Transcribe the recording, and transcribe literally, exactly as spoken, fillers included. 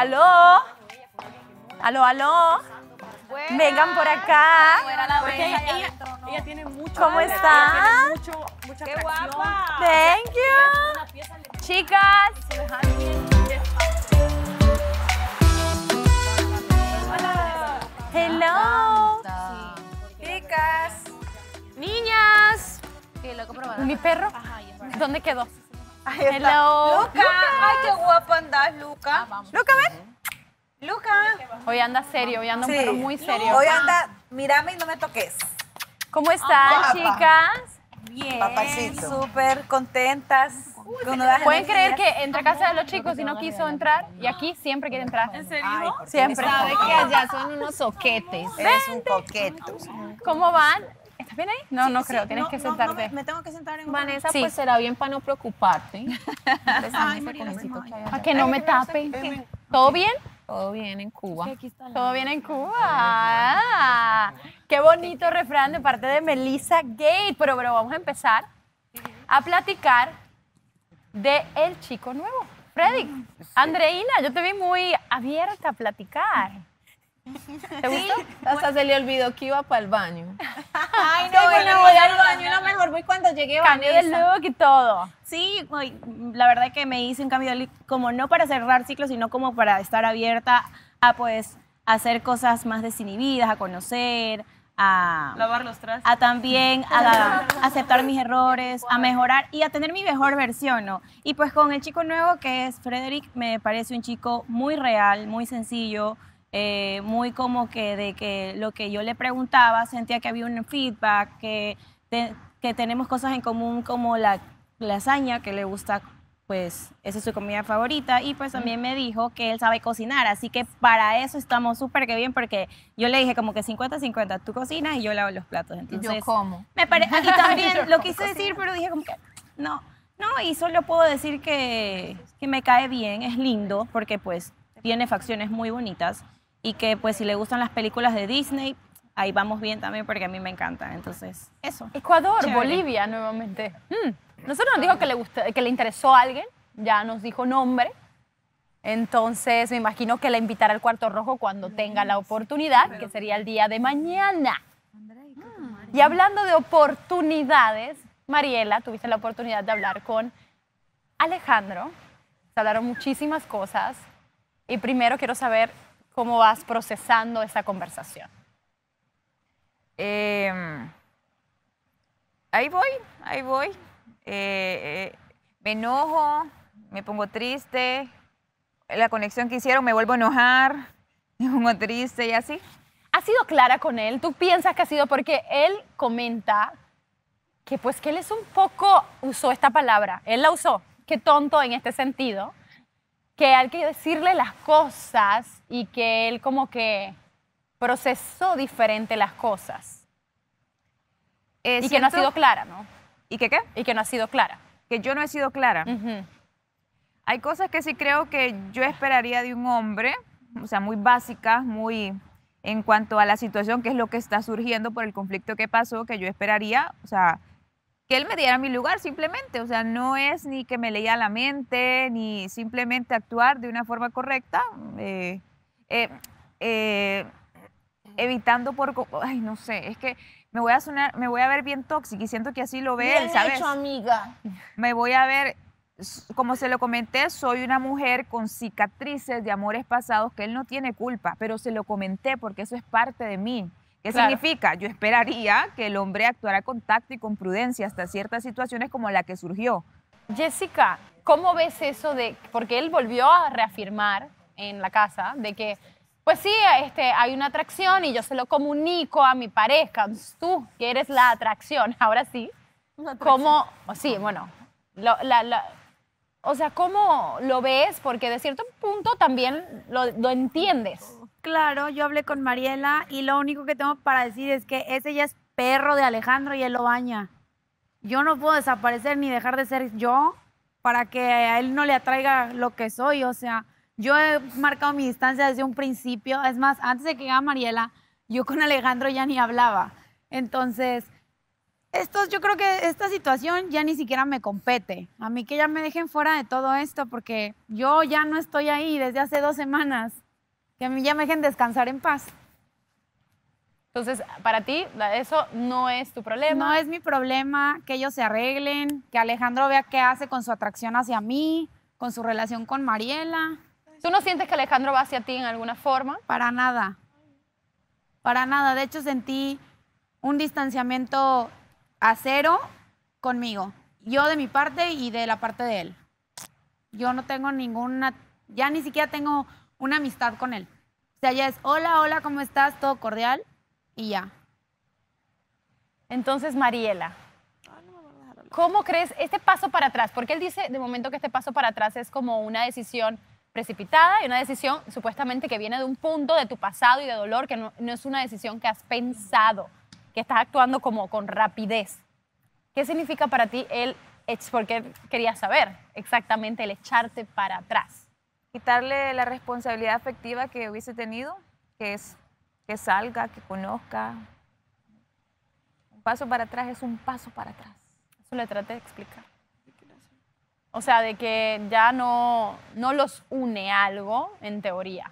¿Aló? ¿Aló, aló? Buenas. Vengan por acá. Porque ella, ella tiene mucho. ¿Cómo están? Mucho, mucha ¡qué atracción. Guapa! Thank you. Chicas. Hola. Hello. Chicas. Niñas. Mi perro. ¿Dónde quedó? Ahí está. Hello. Luca. Ay, qué guapa andas, Luca. Ah, Luca, ven. Luca. Hoy anda serio, hoy anda sí. un perro muy serio. Hoy anda, mírame y no me toques. ¿Cómo están, oh, chicas? Bien. Papacito. Súper contentas. Uy, ¿pueden creer días? Que entré a casa de los chicos y no quiso entrar? Y aquí siempre quiere entrar. ¿En serio? Ay, siempre. Sabe que allá son unos soquetes. Eres un coqueto. ¿Cómo van? ¿Estás bien ahí? No, sí, no creo, sí, tienes no, que sentarte. No, no, me, me tengo que sentar en Vanessa, un... sí. Pues será bien para no preocuparte. Ay, Mariela, para que no me tapen. ¿Todo bien? Todo bien en Cuba. Sí, aquí está la... Todo bien en Cuba. Ah, qué bonito refrán de parte de Melissa Gate. Pero, pero vamos a empezar a platicar de el chico nuevo, Frederic. Sí. Andreina, yo te vi muy abierta a platicar. ¿Te gustó? Sí. Hasta se le olvidó que iba para el baño. Ay, no, bueno, voy al baño, no, mejor voy cuando llegue. Cambio de look y todo. Sí, la verdad es que me hice un cambio de look, como no para cerrar ciclos, sino como para estar abierta a pues hacer cosas más desinhibidas, a conocer, a... lavar los trastes. A también a, a aceptar mis errores, a mejorar y a tener mi mejor versión, ¿no? Y pues con el chico nuevo que es Frederic, me parece un chico muy real, muy sencillo, Eh, muy como que de que lo que yo le preguntaba sentía que había un feedback, que, te, que tenemos cosas en común como la lasaña que le gusta, pues esa es su comida favorita, y pues también me dijo que él sabe cocinar, así que para eso estamos súper que bien, porque yo le dije como que cincuenta cincuenta, tú cocinas y yo lavo los platos, entonces, y yo como me pare... y también lo quise decir, pero dije como que no, no, y solo puedo decir que, que me cae bien, es lindo, porque pues tiene facciones muy bonitas. Y que, pues, si le gustan las películas de Disney, ahí vamos bien también, porque a mí me encanta. Entonces, eso. Ecuador, chévere. Bolivia, nuevamente. Mm. Nosotros nos dijo que le, gustó, que le interesó a alguien, ya nos dijo nombre. Entonces, me imagino que la invitará al Cuarto Rojo cuando tenga la oportunidad, que sería el día de mañana. Mm. Y hablando de oportunidades, Mariela, tuviste la oportunidad de hablar con Alejandro. Se hablaron muchísimas cosas. Y primero quiero saber... ¿cómo vas procesando esa conversación? Eh, ahí voy, ahí voy. Eh, eh, me enojo, me pongo triste. La conexión que hicieron me vuelvo a enojar, me pongo triste y así. ¿Has sido clara con él? ¿Tú piensas que ha sido? Porque él comenta que pues que él es un poco, usó esta palabra, él la usó, qué tonto en este sentido, que hay que decirle las cosas y que él como que procesó diferente las cosas. Eh, y siento, que no ha sido clara, ¿no? ¿Y que qué? Y que no ha sido clara. Que yo no he sido clara. Uh-huh. Hay cosas que sí creo que yo esperaría de un hombre, o sea, muy básicas, muy en cuanto a la situación, que es lo que está surgiendo por el conflicto que pasó, que yo esperaría, o sea... que él me diera mi lugar simplemente, o sea, no es ni que me leía la mente, ni simplemente actuar de una forma correcta, eh, eh, eh, evitando por... Ay, no sé, es que me voy a sonar, me voy a ver bien tóxica y siento que así lo ve él, ¿sabes? Bien hecho, amiga. Me voy a ver, como se lo comenté, soy una mujer con cicatrices de amores pasados que él no tiene culpa, pero se lo comenté porque eso es parte de mí. ¿Qué claro. significa? Yo esperaría que el hombre actuara con tacto y con prudencia hasta ciertas situaciones como la que surgió. Jessica, ¿cómo ves eso de...? Porque él volvió a reafirmar en la casa de que, pues sí, este, hay una atracción y yo se lo comunico a mi pareja. Tú, que eres la atracción, ahora sí. ¿Cómo...? Sí, bueno, lo, la, la, o sea, ¿cómo lo ves? Porque de cierto punto también lo, lo entiendes. Claro, yo hablé con Mariela y lo único que tengo para decir es que ese ya es perro de Alejandro y él lo baña. Yo no puedo desaparecer ni dejar de ser yo para que a él no le atraiga lo que soy. O sea, yo he marcado mi distancia desde un principio. Es más, antes de que llegara Mariela, yo con Alejandro ya ni hablaba. Entonces, Estos, yo creo que esta situación ya ni siquiera me compete. A mí que ya me dejen fuera de todo esto porque yo ya no estoy ahí desde hace dos semanas. Que a mí ya me dejen descansar en paz. Entonces, para ti, eso no es tu problema. No es mi problema, que ellos se arreglen, que Alejandro vea qué hace con su atracción hacia mí, con su relación con Mariela. ¿Tú no sientes que Alejandro va hacia ti en alguna forma? Para nada. Para nada. De hecho, sentí un distanciamiento a cero conmigo. Yo de mi parte y de la parte de él. Yo no tengo ninguna... Ya ni siquiera tengo una amistad con él. O sea, ya es, hola, hola, ¿cómo estás? Todo cordial. Y ya. Entonces, Mariela, ¿cómo crees este paso para atrás? Porque él dice de momento que este paso para atrás es como una decisión precipitada y una decisión supuestamente que viene de un punto de tu pasado y de dolor, que no, no es una decisión que has pensado, que estás actuando como con rapidez. ¿Qué significa para ti el, porque quería saber exactamente el echarte para atrás? Quitarle la responsabilidad afectiva que hubiese tenido, que es... que salga, que conozca. Un paso para atrás es un paso para atrás. Eso le traté de explicar. O sea, de que ya no, no los une algo, en teoría.